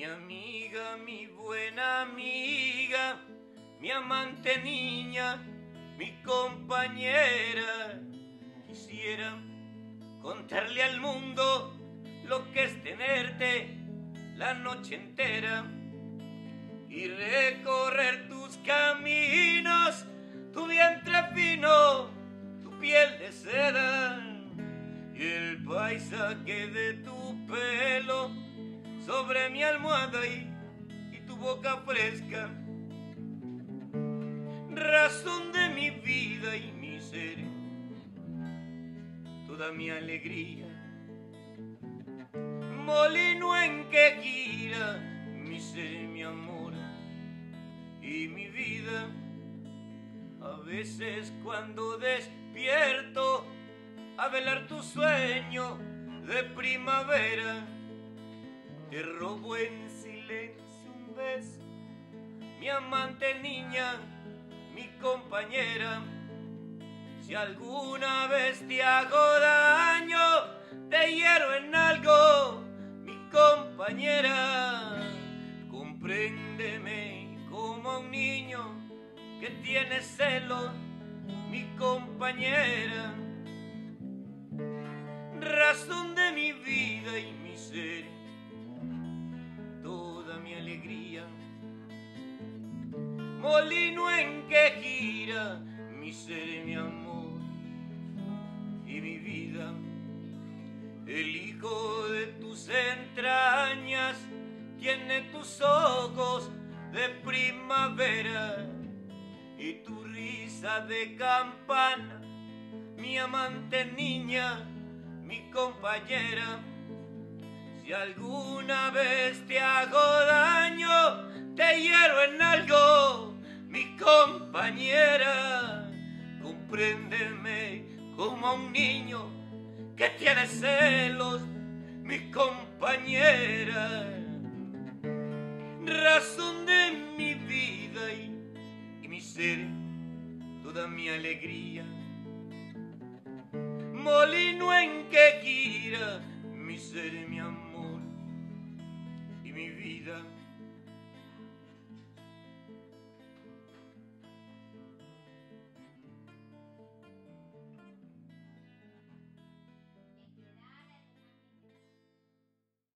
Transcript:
Mi amiga, mi buena amiga, mi amante niña, mi compañera. Quisiera contarle al mundo lo que es tenerte la noche entera y recorrer tus caminos, tu vientre fino, tu piel de seda y el paisaje de tu pelo sobre mi almohada y tu boca fresca, razón de mi vida y mi ser, toda mi alegría, molino en que gira mi ser, mi amor y mi vida. A veces cuando despierto a velar tu sueño de primavera, te robo en silencio un beso, mi amante niña, mi compañera. Si alguna vez te hago daño, te hiero en algo, mi compañera. Compréndeme como a un niño que tiene celos, mi compañera, razón de mi vida y mi ser, toda mi alegría, molino en que gira mi ser, mi amor y mi vida. El hijo de tus entrañas tiene tus ojos de primavera y tu risa de campana, mi amante niña, mi compañera. Si alguna vez te hago daño, te hiero en algo, mi compañera. Compréndeme como a un niño que tiene celos, mi compañera, razón de mi vida y mi ser, toda mi alegría, molino en que gira mi ser, mi amor y mi vida.